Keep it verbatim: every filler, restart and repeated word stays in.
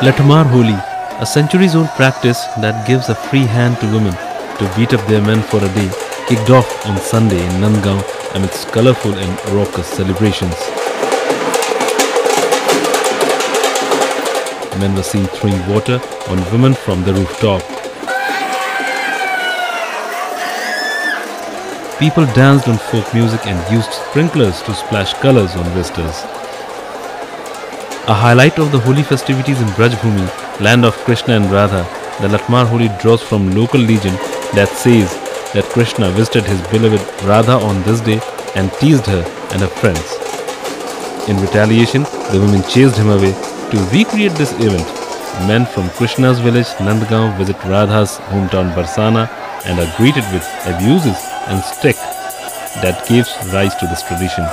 Lathmar Holi, a centuries-old practice that gives a free hand to women to beat up their men for a day, kicked off on Sunday in Nandgaon amidst colourful and raucous celebrations. Men were seen throwing water on women from the rooftop. People danced on folk music and used sprinklers to splash colours on visitors. A highlight of the holy festivities in Vrajbhumi, land of Krishna and Radha, the Lathmar Holi draws from local legend that says that Krishna visited his beloved Radha on this day and teased her and her friends. In retaliation, the women chased him away. To recreate this event, men from Krishna's village, Nandgaon, visit Radha's hometown Barsana and are greeted with abuses and stick that gives rise to this tradition.